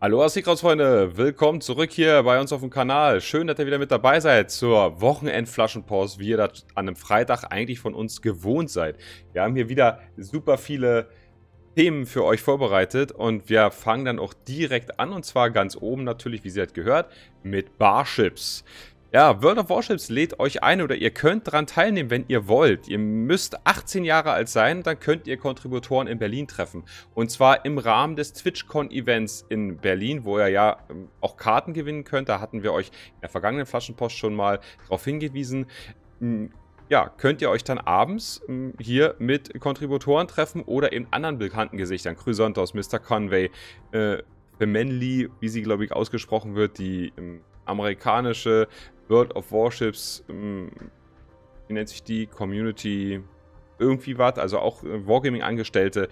Hallo SeaKrauts-Freunde, willkommen zurück hier bei uns auf dem Kanal. Schön, dass ihr wieder mit dabei seid zur Wochenend-Flaschenpost, wie ihr das an einem Freitag eigentlich von uns gewohnt seid. Wir haben hier wieder super viele Themen für euch vorbereitet und wir fangen dann auch direkt an, und zwar ganz oben natürlich, wie ihr halt gehört, mit Warships. Ja, World of Warships lädt euch ein, oder ihr könnt daran teilnehmen, wenn ihr wollt. Ihr müsst 18 Jahre alt sein, dann könnt ihr Kontributoren in Berlin treffen. Und zwar im Rahmen des TwitchCon-Events in Berlin, wo ihr ja auch Karten gewinnen könnt. Da hatten wir euch in der vergangenen Flaschenpost schon mal darauf hingewiesen. Ja, könnt ihr euch dann abends hier mit Kontributoren treffen oder eben anderen bekannten Gesichtern. Chrysontos, Mr. Conway, Bemenli, wie sie, glaube ich, ausgesprochen wird, die amerikanische World of Warships, wie nennt sich die, Community, irgendwie was, also auch Wargaming-Angestellte,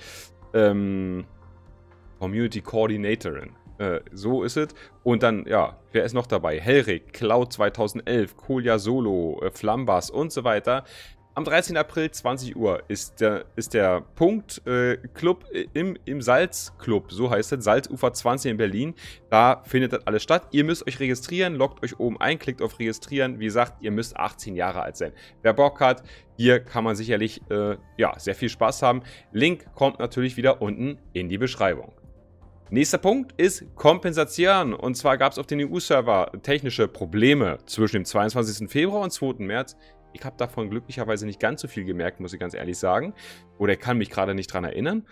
Community Coordinatorin, so ist es. Und dann, ja, wer ist noch dabei? Helrik, Cloud 2011, Kolia Solo, Flambas und so weiter. Am 13. April, 20 Uhr, ist der Punkt, Club im Salzclub, so heißt es, Salzufer 20 in Berlin. Da findet das alles statt. Ihr müsst euch registrieren, loggt euch oben ein, klickt auf Registrieren. Wie gesagt, ihr müsst 18 Jahre alt sein. Wer Bock hat, hier kann man sicherlich ja, sehr viel Spaß haben. Link kommt natürlich wieder unten in die Beschreibung. Nächster Punkt ist Kompensation, und zwar gab es auf den EU-Server technische Probleme zwischen dem 22. Februar und 2. März. Ich habe davon glücklicherweise nicht ganz so viel gemerkt, muss ich ganz ehrlich sagen. Oder kann mich gerade nicht dran erinnern.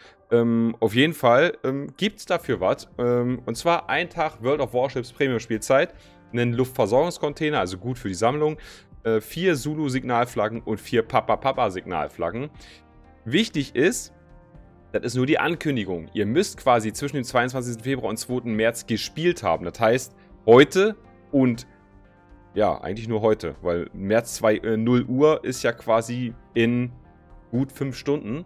Auf jeden Fall gibt es dafür was. Und zwar ein Tag World of Warships Premium Spielzeit, einen Luftversorgungscontainer, also gut für die Sammlung, 4 Zulu-Signalflaggen und 4 Papa-Papa-Signalflaggen. Wichtig ist, das ist nur die Ankündigung. Ihr müsst quasi zwischen dem 22. Februar und 2. März gespielt haben. Das heißt, heute und ja, eigentlich nur heute, weil März 0 Uhr ist ja quasi in gut 5 Stunden.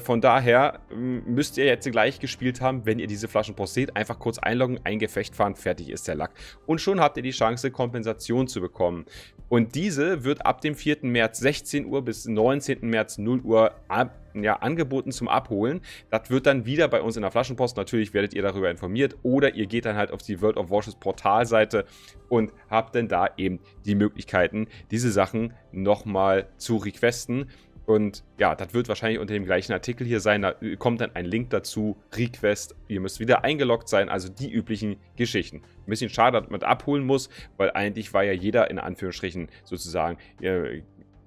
Von daher müsst ihr jetzt gleich gespielt haben, wenn ihr diese Flaschenpost seht. Einfach kurz einloggen, ein Gefecht fahren, fertig ist der Lack. Und schon habt ihr die Chance, Kompensation zu bekommen. Und diese wird ab dem 4. März 16 Uhr bis 19. März 0 Uhr angeboten zum Abholen. Das wird dann wieder bei uns in der Flaschenpost. Natürlich werdet ihr darüber informiert, oder ihr geht dann halt auf die World of Warships Portalseite und habt dann da eben die Möglichkeiten, diese Sachen nochmal zu requesten. Und ja, das wird wahrscheinlich unter dem gleichen Artikel hier sein. Da kommt dann ein Link dazu, Request. Ihr müsst wieder eingeloggt sein, also die üblichen Geschichten. Ein bisschen schade, dass man abholen muss, weil eigentlich war ja jeder in Anführungsstrichen sozusagen, wenn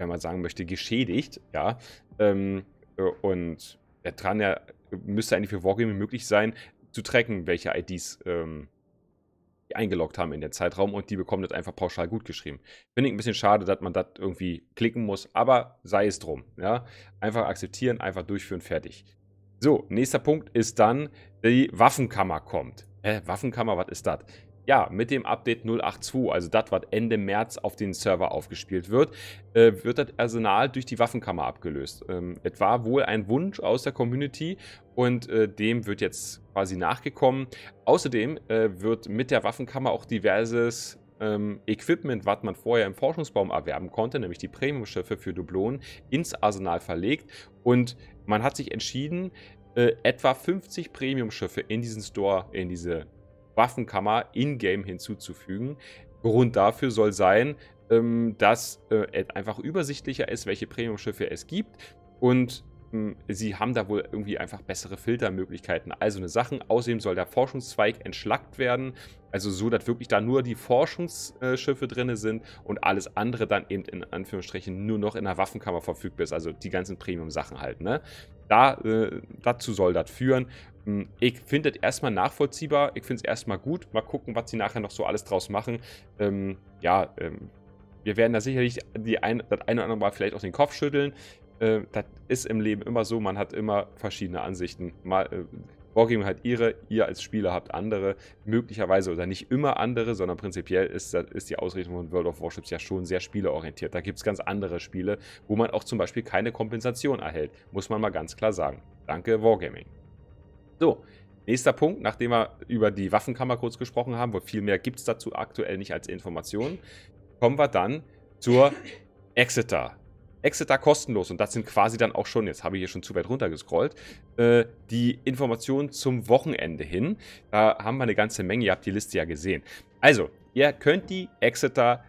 man sagen möchte, geschädigt. Ja, und der dran ja, müsste eigentlich für Wargaming möglich sein, zu tracken, welche IDs eingeloggt haben in den Zeitraum, und die bekommen das einfach pauschal gut geschrieben. Finde ich ein bisschen schade, dass man das irgendwie klicken muss, aber sei es drum. Ja? Einfach akzeptieren, einfach durchführen, fertig. So, nächster Punkt ist dann, die Waffenkammer kommt. Waffenkammer, was ist das? Ja, mit dem Update 082, also das, was Ende März auf den Server aufgespielt wird, wird das Arsenal durch die Waffenkammer abgelöst. Es war wohl ein Wunsch aus der Community, und dem wird jetzt quasi nachgekommen. Außerdem wird mit der Waffenkammer auch diverses Equipment, was man vorher im Forschungsbaum erwerben konnte, nämlich die Premium-Schiffe für Dublonen, ins Arsenal verlegt. Und man hat sich entschieden, etwa 50 Premium-Schiffe in diesen Store, in diese Waffenkammer in-game hinzuzufügen. Grund dafür soll sein, dass es einfach übersichtlicher ist, welche Premium-Schiffe es gibt, und sie haben da wohl irgendwie einfach bessere Filtermöglichkeiten, also eine Sachen. Außerdem soll der Forschungszweig entschlackt werden, also so, dass wirklich da nur die Forschungsschiffe drin sind und alles andere dann eben in Anführungsstrichen nur noch in der Waffenkammer verfügbar ist, also die ganzen Premium-Sachen halt, ne? Dazu soll das führen. Ich finde das erstmal nachvollziehbar, ich finde es erstmal gut. Mal gucken, was sie nachher noch so alles draus machen. Wir werden da sicherlich das eine oder andere Mal vielleicht auch den Kopf schütteln. Das ist im Leben immer so, man hat immer verschiedene Ansichten. Wargaming hat ihre, ihr als Spieler habt andere, möglicherweise, oder nicht immer andere, sondern prinzipiell ist die Ausrichtung von World of Warships ja schon sehr spielerorientiert. Da gibt es ganz andere Spiele, wo man auch zum Beispiel keine Kompensation erhält, muss man mal ganz klar sagen. Danke, Wargaming. So, nächster Punkt, nachdem wir über die Waffenkammer kurz gesprochen haben, wo viel mehr gibt es dazu aktuell nicht als Informationen, kommen wir dann zur Exeter. Exeter kostenlos. Und das sind quasi dann auch schon, jetzt habe ich hier schon zu weit runter gescrollt, die Informationen zum Wochenende hin. Da haben wir eine ganze Menge, ihr habt die Liste ja gesehen. Also, ihr könnt die Exeter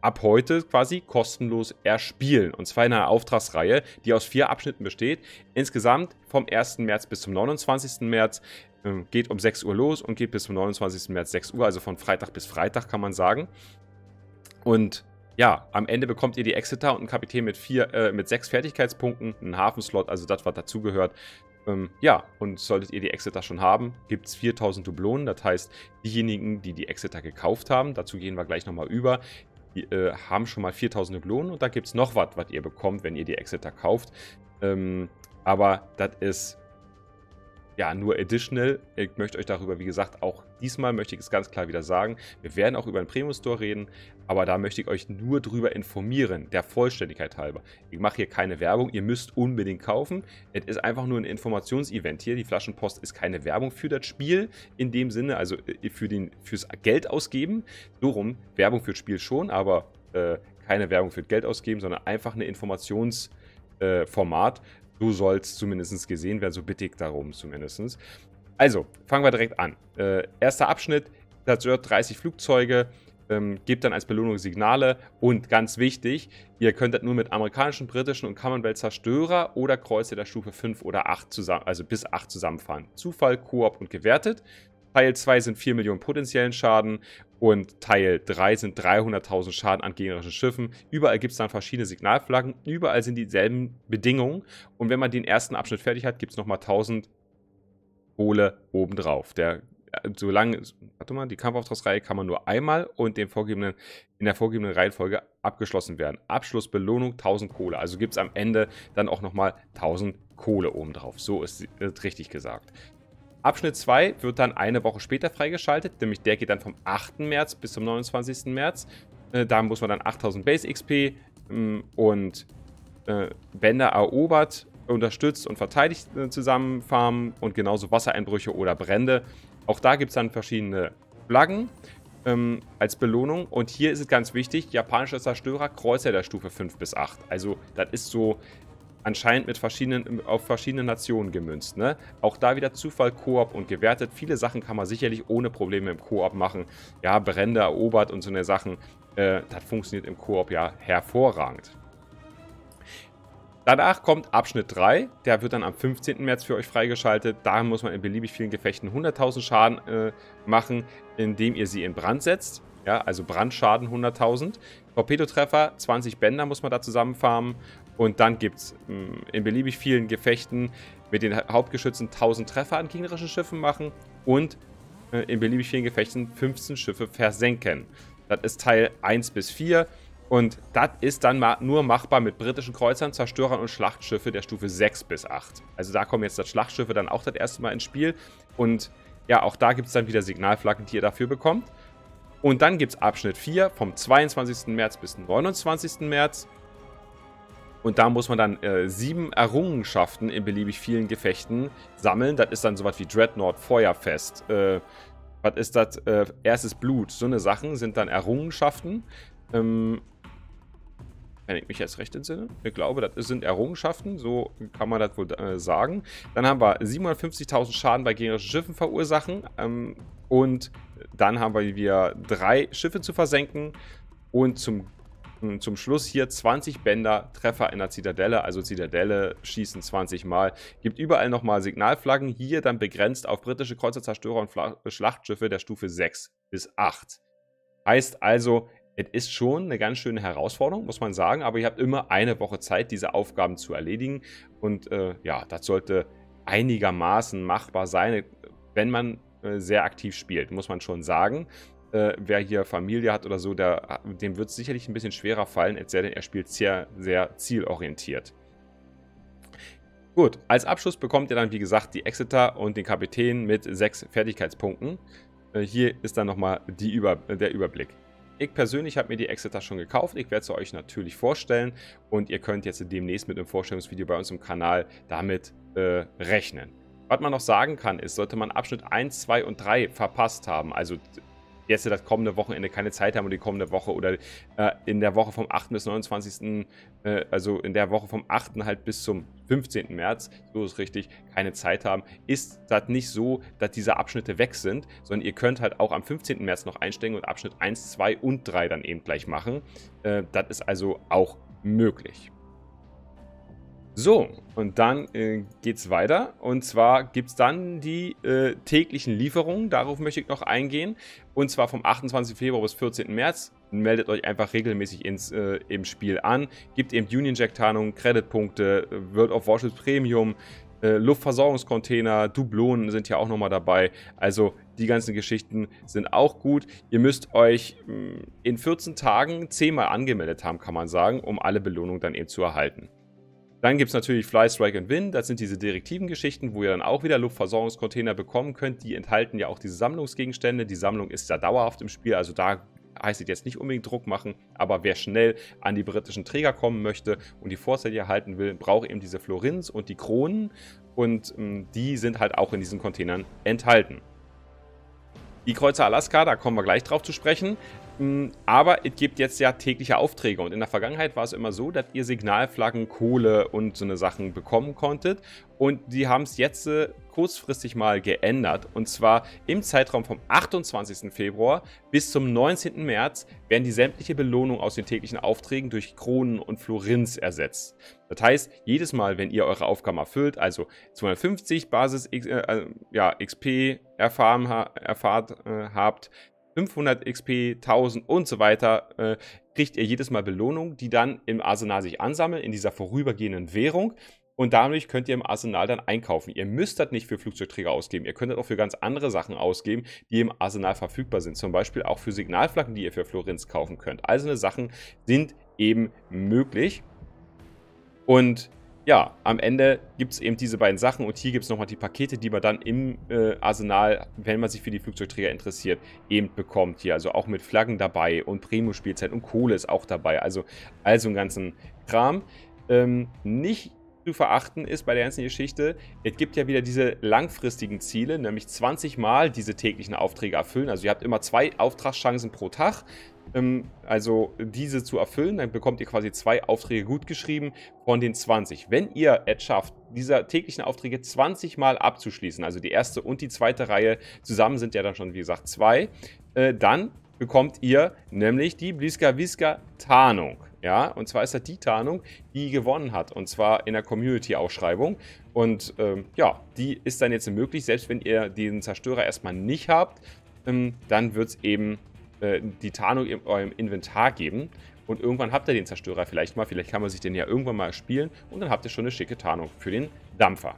ab heute quasi kostenlos erspielen. Und zwar in einer Auftragsreihe, die aus 4 Abschnitten besteht. Insgesamt vom 1. März bis zum 29. März. Geht um 6 Uhr los und geht bis zum 29. März 6 Uhr. Also von Freitag bis Freitag kann man sagen. Und ja, am Ende bekommt ihr die Exeter und einen Kapitän mit 6 Fertigkeitspunkten, einen Hafenslot, also das, was dazugehört. Ja, und solltet ihr die Exeter schon haben, gibt es 4000 Dublonen. Das heißt, diejenigen, die die Exeter gekauft haben, dazu gehen wir gleich nochmal über, die haben schon mal 4000 Dublonen. Und da gibt es noch was, was ihr bekommt, wenn ihr die Exeter kauft. Aber das ist ja nur additional. Ich möchte euch darüber, wie gesagt, auch diesmal möchte ich es ganz klar wieder sagen. Wir werden auch über den Premium Store reden, aber da möchte ich euch nur drüber informieren, der Vollständigkeit halber. Ich mache hier keine Werbung, ihr müsst unbedingt kaufen. Es ist einfach nur ein Informationsevent hier. Die Flaschenpost ist keine Werbung für das Spiel in dem Sinne, also fürs Geld ausgeben. So rum, Werbung fürs Spiel schon, aber keine Werbung für Geld ausgeben, sondern einfach eine Informationsformat. So soll es zumindest gesehen werden, so bitte ich darum zumindest. Also, fangen wir direkt an. Erster Abschnitt, das sind 30 Flugzeuge, gebt dann als Belohnung Signale und ganz wichtig, ihr könnt das nur mit amerikanischen, britischen und Commonwealth-Zerstörer oder Kreuzer der Stufe 5 oder 8 zusammen, also bis 8 zusammenfahren. Zufall, Koop und gewertet. Teil 2 sind 4 Millionen potenziellen Schaden und Teil 3 sind 300.000 Schaden an gegnerischen Schiffen. Überall gibt es dann verschiedene Signalflaggen, überall sind dieselben Bedingungen und wenn man den ersten Abschnitt fertig hat, gibt es nochmal 1000 Kohle obendrauf. Die Kampfauftragsreihe kann man nur einmal und in der vorgegebenen Reihenfolge abgeschlossen werden. Abschlussbelohnung 1000 Kohle, also gibt es am Ende dann auch nochmal 1000 Kohle obendrauf, so ist es richtig gesagt. Abschnitt 2 wird dann eine Woche später freigeschaltet, nämlich der geht dann vom 8. März bis zum 29. März. Da muss man dann 8000 Base XP und Bänder erobert, unterstützt und verteidigt zusammenfarmen und genauso Wassereinbrüche oder Brände. Auch da gibt es dann verschiedene Flaggen als Belohnung und hier ist es ganz wichtig, japanischer Zerstörer, Kreuzer der Stufe 5 bis 8. Also das ist so anscheinend auf verschiedene Nationen gemünzt, ne? Auch da wieder Zufall, Koop und gewertet. Viele Sachen kann man sicherlich ohne Probleme im Koop machen. Ja, Brände erobert und so eine Sachen. Das funktioniert im Koop ja hervorragend. Danach kommt Abschnitt 3. Der wird dann am 15. März für euch freigeschaltet. Da muss man in beliebig vielen Gefechten 100.000 Schaden machen, indem ihr sie in Brand setzt. Ja, also Brandschaden 100.000. Torpedotreffer, 20 Bänder muss man da zusammenfarmen. Und dann gibt es in beliebig vielen Gefechten mit den Hauptgeschützen 1000 Treffer an gegnerischen Schiffen machen und in beliebig vielen Gefechten 15 Schiffe versenken. Das ist Teil 1 bis 4 und das ist dann nur machbar mit britischen Kreuzern, Zerstörern und Schlachtschiffe der Stufe 6 bis 8. Also da kommen jetzt das Schlachtschiffe dann auch das erste Mal ins Spiel und ja, auch da gibt es dann wieder Signalflaggen, die ihr dafür bekommt. Und dann gibt es Abschnitt 4 vom 22. März bis zum 29. März. Und da muss man dann 7 Errungenschaften in beliebig vielen Gefechten sammeln. Das ist dann sowas wie Dreadnought, Feuerfest. Was ist das? Erstes Blut. So eine Sachen sind dann Errungenschaften. Wenn ich mich jetzt recht entsinne. Ich glaube, das sind Errungenschaften. So kann man das wohl sagen. Dann haben wir 750.000 Schaden bei gegnerischen Schiffen verursachen. Und dann haben wir 3 Schiffe zu versenken. Und zum Schluss hier 20 Bänder, Treffer in der Zitadelle, also Zitadelle schießen 20 Mal. Gibt überall nochmal Signalflaggen, hier dann begrenzt auf britische Kreuzer, Zerstörer und Schlachtschiffe der Stufe 6 bis 8. Heißt also, es ist schon eine ganz schöne Herausforderung, muss man sagen, aber ihr habt immer eine Woche Zeit, diese Aufgaben zu erledigen. Und ja, das sollte einigermaßen machbar sein, wenn man sehr aktiv spielt, muss man schon sagen. Wer hier Familie hat oder so, dem wird es sicherlich ein bisschen schwerer fallen, als er spielt sehr, sehr zielorientiert. Gut, als Abschluss bekommt ihr dann, wie gesagt, die Exeter und den Kapitän mit 6 Fertigkeitspunkten. Hier ist dann nochmal der Überblick. Ich persönlich habe mir die Exeter schon gekauft. Ich werde sie euch natürlich vorstellen. Und ihr könnt jetzt demnächst mit einem Vorstellungsvideo bei uns im Kanal damit rechnen. Was man noch sagen kann, ist, sollte man Abschnitt 1, 2 und 3 verpasst haben, also jetzt das kommende Wochenende keine Zeit haben und die kommende Woche oder in der Woche vom 8. bis 29., also in der Woche vom 8. halt bis zum 15. März, so ist richtig, keine Zeit haben, ist das nicht so, dass diese Abschnitte weg sind, sondern ihr könnt halt auch am 15. März noch einsteigen und Abschnitt 1, 2 und 3 dann eben gleich machen. Das ist also auch möglich. So, und dann geht es weiter. Und zwar gibt es dann die täglichen Lieferungen. Darauf möchte ich noch eingehen. Und zwar vom 28. Februar bis 14. März. Meldet euch einfach regelmäßig im Spiel an. Gibt eben Union Jack-Tarnungen, Creditpunkte, World of Warships Premium, Luftversorgungscontainer, Dublonen sind ja auch nochmal dabei. Also die ganzen Geschichten sind auch gut. Ihr müsst euch in 14 Tagen 10-mal angemeldet haben, kann man sagen, um alle Belohnungen dann eben zu erhalten. Dann gibt es natürlich Fly, Strike und Win. Das sind diese direktiven Geschichten, wo ihr dann auch wieder Luftversorgungscontainer bekommen könnt. Die enthalten ja auch diese Sammlungsgegenstände. Die Sammlung ist ja dauerhaft im Spiel, also da heißt es jetzt nicht unbedingt Druck machen. Aber wer schnell an die britischen Träger kommen möchte und die Vorzeit erhalten will, braucht eben diese Florins und die Kronen. Und die sind halt auch in diesen Containern enthalten. Die Kreuzer Alaska, da kommen wir gleich drauf zu sprechen. Aber es gibt jetzt ja tägliche Aufträge und in der Vergangenheit war es immer so, dass ihr Signalflaggen, Kohle und so eine Sachen bekommen konntet und die haben es jetzt kurzfristig mal geändert und zwar im Zeitraum vom 28. Februar bis zum 19. März werden die sämtliche Belohnung aus den täglichen Aufträgen durch Kronen und Florins ersetzt. Das heißt, jedes Mal, wenn ihr eure Aufgaben erfüllt, also 250 Basis XP erfahrt habt, 500 XP, 1000 und so weiter, kriegt ihr jedes Mal Belohnung, die dann im Arsenal sich ansammeln, in dieser vorübergehenden Währung. Und dadurch könnt ihr im Arsenal dann einkaufen. Ihr müsst das nicht für Flugzeugträger ausgeben. Ihr könnt das auch für ganz andere Sachen ausgeben, die im Arsenal verfügbar sind. Zum Beispiel auch für Signalflaggen, die ihr für Florins kaufen könnt. Also eine Sachen sind eben möglich. Und ja, am Ende gibt es eben diese beiden Sachen und hier gibt es nochmal die Pakete, die man dann im Arsenal, wenn man sich für die Flugzeugträger interessiert, eben bekommt hier. Also auch mit Flaggen dabei und Premium-Spielzeit und Kohle ist auch dabei. Also einen ganzen Kram. Nicht zu verachten ist bei der ganzen Geschichte, es gibt ja wieder diese langfristigen Ziele, nämlich 20 Mal diese täglichen Aufträge erfüllen. Also ihr habt immer 2 Auftragschancen pro Tag. Also diese zu erfüllen, dann bekommt ihr quasi 2 Aufträge gut geschrieben von den 20. Wenn ihr es schafft, diese täglichen Aufträge 20 Mal abzuschließen, also die erste und die zweite Reihe, zusammen sind ja dann schon, wie gesagt, 2, dann bekommt ihr nämlich die Bliska-Wiska-Tarnung. Ja, und zwar ist das die Tarnung, die gewonnen hat, und zwar in der Community-Ausschreibung. Und ja, die ist dann jetzt möglich, selbst wenn ihr den Zerstörer erstmal nicht habt, dann wird es eben die Tarnung in eurem Inventar geben und irgendwann habt ihr den Zerstörer vielleicht mal, vielleicht kann man sich den ja irgendwann mal spielen und dann habt ihr schon eine schicke Tarnung für den Dampfer.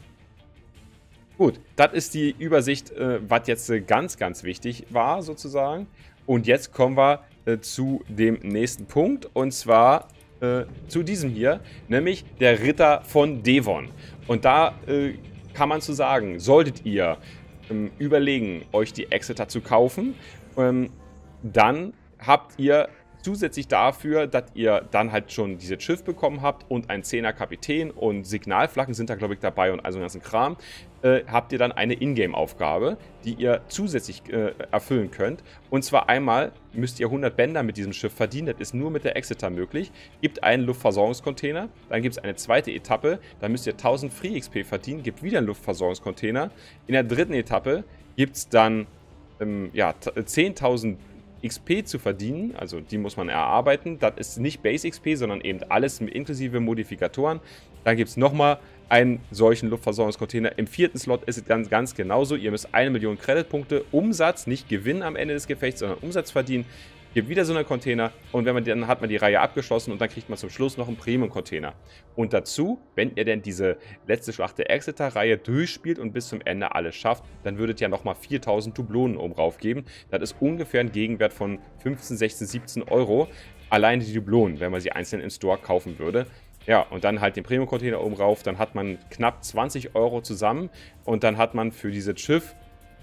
Gut, das ist die Übersicht, was jetzt ganz, ganz wichtig war sozusagen und jetzt kommen wir zu dem nächsten Punkt und zwar zu diesem hier, nämlich der Ritter von Devon und da kann man zu sagen, solltet ihr überlegen, euch die Exeter zu kaufen, dann habt ihr zusätzlich dafür, dass ihr dann halt schon dieses Schiff bekommen habt und ein 10er Kapitän und Signalflaggen sind da, glaube ich, dabei und all so einen ganzen Kram, habt ihr dann eine Ingame-Aufgabe, die ihr zusätzlich erfüllen könnt. Und zwar einmal müsst ihr 100 Bänder mit diesem Schiff verdienen, das ist nur mit der Exeter möglich, gibt einen Luftversorgungscontainer, dann gibt es eine zweite Etappe, dann müsst ihr 1000 Free XP verdienen, gibt wieder einen Luftversorgungscontainer. In der dritten Etappe gibt es dann 10.000 XP zu verdienen, also die muss man erarbeiten. Das ist nicht Base XP, sondern eben alles inklusive Modifikatoren. Dann gibt es nochmal einen solchen Luftversorgungscontainer. Im 4. Slot ist es dann ganz genauso. Ihr müsst 1 Million Creditpunkte Umsatz, nicht Gewinn am Ende des Gefechts, sondern Umsatz verdienen. Gibt wieder so einen Container und wenn man dann hat man die Reihe abgeschlossen und dann kriegt man zum Schluss noch einen Premium-Container. Und dazu, wenn ihr denn diese letzte Schlacht der Exeter-Reihe durchspielt und bis zum Ende alles schafft, dann würdet ihr nochmal 4000 Dublonen oben rauf geben. Das ist ungefähr ein Gegenwert von 15, 16, 17 Euro. Alleine die Dublonen, wenn man sie einzeln im Store kaufen würde. Ja, und dann halt den Premium-Container oben rauf, dann hat man knapp 20 Euro zusammen und dann hat man für dieses Schiff,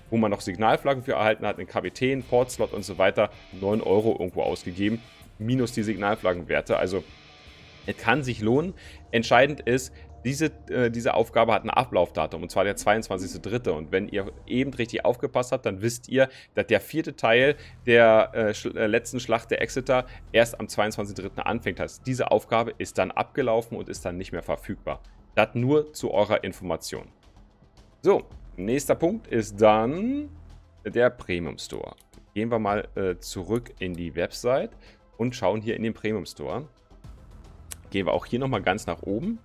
wo man noch Signalflaggen für erhalten hat, einen Kapitän, Portslot und so weiter, 9 Euro irgendwo ausgegeben, minus die Signalflaggenwerte. Also es kann sich lohnen. Entscheidend ist, Diese Aufgabe hat ein Ablaufdatum, und zwar der 22.3. Und wenn ihr eben richtig aufgepasst habt, dann wisst ihr, dass der vierte Teil der letzten Schlacht der Exeter erst am 22.3. anfängt. Das heißt, diese Aufgabe ist dann abgelaufen und ist dann nicht mehr verfügbar. Das nur zu eurer Information. So, nächster Punkt ist dann der Premium Store. Gehen wir mal zurück in die Website und schauen hier in den Premium Store. Gehen wir auch hier nochmal ganz nach oben.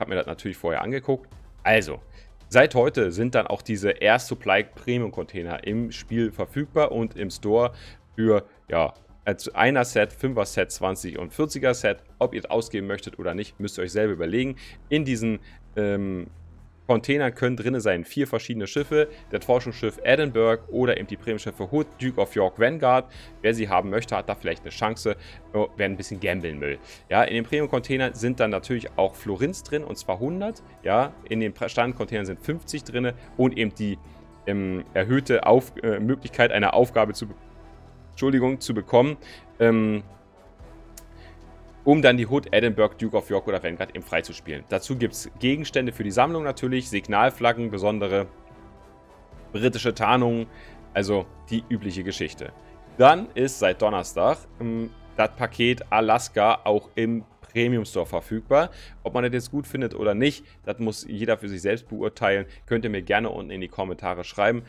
Habe mir das natürlich vorher angeguckt. Also, seit heute sind dann auch diese Air Supply Premium Container im Spiel verfügbar und im Store für, ja, als einer Set, 5er Set, 20 und 40er Set. Ob ihr es ausgeben möchtet oder nicht, müsst ihr euch selber überlegen. In diesen Container können drin sein 4 verschiedene Schiffe, das Forschungsschiff Edinburgh oder eben die Premiumschiffe Hood, Duke of York, Vanguard. Wer sie haben möchte, hat da vielleicht eine Chance, wer ein bisschen gambeln will. Ja, in den Premium-Containern sind dann natürlich auch Florins drin, und zwar 100. Ja, in den Standard-Containern sind 50 drin und eben die erhöhte Möglichkeit, eine Aufgabe zu bekommen, um dann die Hood, Edinburgh, Duke of York oder Vanguard eben freizuspielen. Dazu gibt es Gegenstände für die Sammlung natürlich, Signalflaggen, besondere britische Tarnungen, also die übliche Geschichte. Dann ist seit Donnerstag das Paket Alaska auch im Premium Store verfügbar. Ob man das jetzt gut findet oder nicht, das muss jeder für sich selbst beurteilen. Könnt ihr mir gerne unten in die Kommentare schreiben,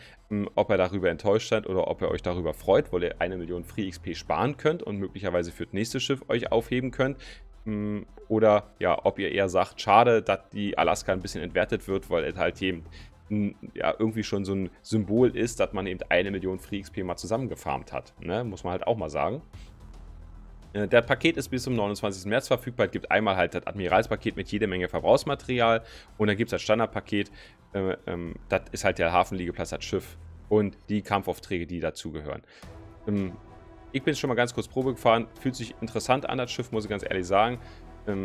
ob ihr darüber enttäuscht seid oder ob ihr euch darüber freut, weil ihr 1 Million Free XP sparen könnt und möglicherweise für das nächste Schiff euch aufheben könnt. Oder ja, ob ihr eher sagt, schade, dass die Alaska ein bisschen entwertet wird, weil es halt eben ja irgendwie schon so ein Symbol ist, dass man eben 1 Million Free XP mal zusammengefarmt hat. Ne? Muss man halt auch mal sagen. Der Paket ist bis zum 29. März verfügbar. Es gibt einmal halt das Admiralspaket mit jede Menge Verbrauchsmaterial, und dann gibt es das Standardpaket, das ist halt der Hafenliegeplatz, das Schiff und die Kampfaufträge, die dazugehören. Ich bin schon mal ganz kurz Probe gefahren, fühlt sich interessant an, das Schiff, muss ich ganz ehrlich sagen.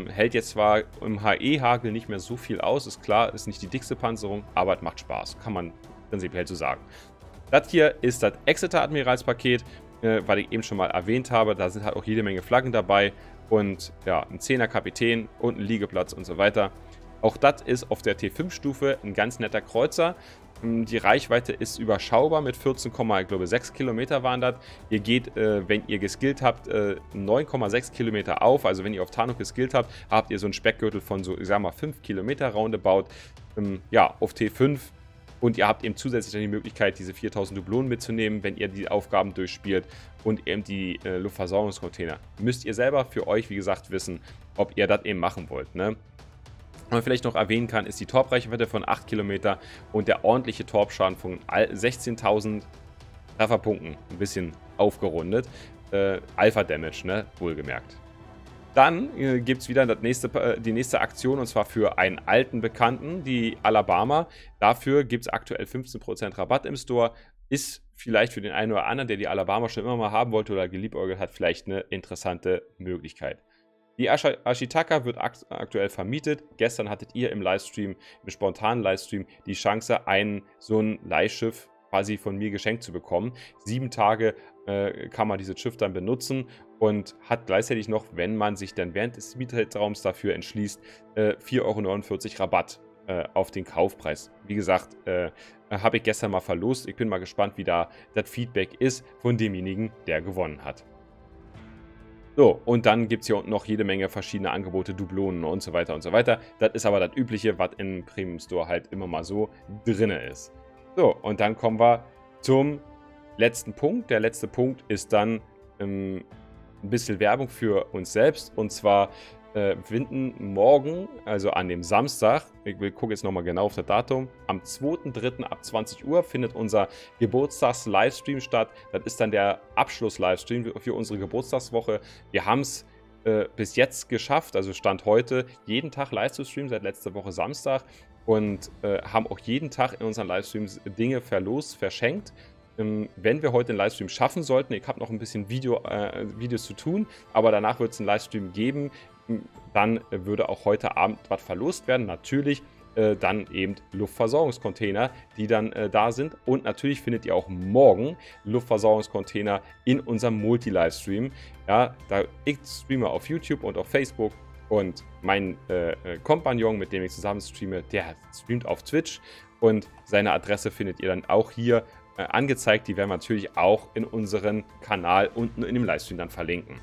Hält jetzt zwar im HE-Hagel nicht mehr so viel aus, ist klar, ist nicht die dickste Panzerung, aber es macht Spaß, kann man prinzipiell so sagen. Das hier ist das Exeter Admiralspaket, weil ich eben schon mal erwähnt habe, da sind halt auch jede Menge Flaggen dabei und ja, ein 10er Kapitän und ein Liegeplatz und so weiter. Auch das ist auf der T5-Stufe ein ganz netter Kreuzer. Die Reichweite ist überschaubar mit 14,6 Kilometer waren das. Ihr geht, wenn ihr geskillt habt, 9,6 Kilometer auf. Also wenn ihr auf Tarnung geskillt habt, habt ihr so einen Speckgürtel von so, ich sag mal, 5 Kilometer roundabout. Ja, auf T5. Und ihr habt eben zusätzlich dann die Möglichkeit, diese 4000 Dublonen mitzunehmen, wenn ihr die Aufgaben durchspielt, und eben die Luftversorgungscontainer. Müsst ihr selber für euch, wie gesagt, wissen, ob ihr das eben machen wollt. Ne? Was man vielleicht noch erwähnen kann, ist die Torp-Reichweite von 8 Kilometer und der ordentliche Torpschaden von 16.000 Trefferpunkten. Ein bisschen aufgerundet. Alpha-Damage, ne? Wohlgemerkt. Dann gibt es wieder die nächste Aktion, und zwar für einen alten Bekannten, die Alabama. Dafür gibt es aktuell 15% Rabatt im Store. Ist vielleicht für den einen oder anderen, der die Alabama schon immer mal haben wollte oder geliebäugelt hat, vielleicht eine interessante Möglichkeit. Die Ashitaka wird aktuell vermietet. Gestern hattet ihr im Livestream, im spontanen Livestream, die Chance, so ein Leihschiff quasi von mir geschenkt zu bekommen. 7 Tage kann man dieses Schiff dann benutzen und hat gleichzeitig noch, wenn man sich dann während des Mietraums dafür entschließt, 4,49 Euro Rabatt auf den Kaufpreis. Wie gesagt, habe ich gestern mal verlost. Ich bin mal gespannt, wie da das Feedback ist von demjenigen, der gewonnen hat. So, und dann gibt es hier unten noch jede Menge verschiedene Angebote, Dublonen und so weiter und so weiter. Das ist aber das Übliche, was im Premium Store halt immer mal so drin ist. So, und dann kommen wir zum letzten Punkt. Der letzte Punkt ist dann ein bisschen Werbung für uns selbst. Und zwar finden morgen, also an dem Samstag, ich gucke jetzt nochmal genau auf das Datum, am 2.3. ab 20 Uhr findet unser Geburtstags-Livestream statt. Das ist dann der Abschluss-Livestream für unsere Geburtstagswoche. Wir haben es bis jetzt geschafft, also Stand heute, jeden Tag live zu streamen, seit letzter Woche Samstag. Und haben auch jeden Tag in unseren Livestreams Dinge verlost, verschenkt. Wenn wir heute einen Livestream schaffen sollten, ich habe noch ein bisschen Videos zu tun, aber danach wird es einen Livestream geben, dann würde auch heute Abend was verlost werden. Natürlich dann eben Luftversorgungscontainer, die dann da sind. Und natürlich findet ihr auch morgen Luftversorgungscontainer in unserem Multi-Livestream. Ja, ich streame auf YouTube und auf Facebook. Und mein Kompagnon, mit dem ich zusammen streame, der streamt auf Twitch. Und seine Adresse findet ihr dann auch hier angezeigt. Die werden wir natürlich auch in unseren Kanal unten in dem Livestream dann verlinken.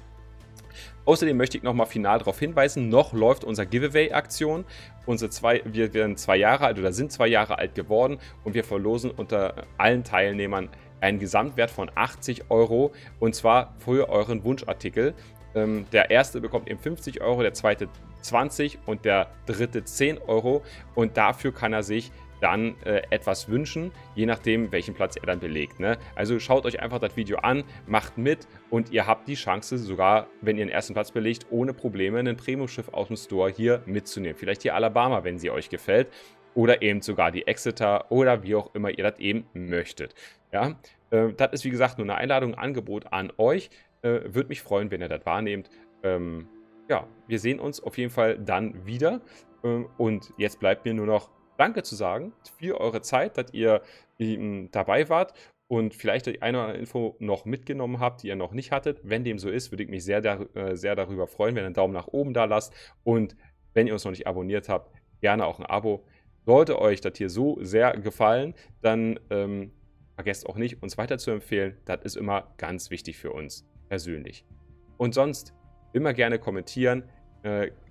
Außerdem möchte ich nochmal final darauf hinweisen, noch läuft unsere Giveaway-Aktion. Wir werden 2 Jahre alt oder sind 2 Jahre alt geworden und wir verlosen unter allen Teilnehmern einen Gesamtwert von 80 € und zwar für euren Wunschartikel. Der erste bekommt eben 50 €, der zweite 20 € und der dritte 10 € und dafür kann er sich dann etwas wünschen, je nachdem welchen Platz er dann belegt, ne? Also schaut euch einfach das Video an, macht mit und ihr habt die Chance sogar, wenn ihr den ersten Platz belegt, ohne Probleme ein Premium-Schiff aus dem Store hier mitzunehmen. Vielleicht die Alabama, wenn sie euch gefällt oder eben sogar die Exeter oder wie auch immer ihr das eben möchtet. Ja? Das ist wie gesagt nur eine Einladung, ein Angebot an euch. Würde mich freuen, wenn ihr das wahrnehmt. Ja, wir sehen uns auf jeden Fall dann wieder und jetzt bleibt mir nur noch Danke zu sagen für eure Zeit, dass ihr dabei wart und vielleicht die eine oder andere Info noch mitgenommen habt, die ihr noch nicht hattet. Wenn dem so ist, würde ich mich sehr darüber freuen, wenn ihr einen Daumen nach oben da lasst. Und wenn ihr uns noch nicht abonniert habt, gerne auch ein Abo. Sollte euch das hier so sehr gefallen, dann vergesst auch nicht, uns weiter zu empfehlen. Das ist immer ganz wichtig für uns persönlich. Und sonst immer gerne kommentieren.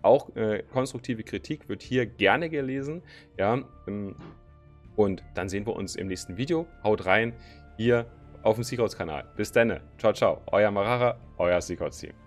Auch konstruktive Kritik wird hier gerne gelesen. Ja, und dann sehen wir uns im nächsten Video. Haut rein hier auf dem SeaKrauts-Kanal. Bis dann. Ciao, ciao. Euer Marara, euer SeaKrauts-Team.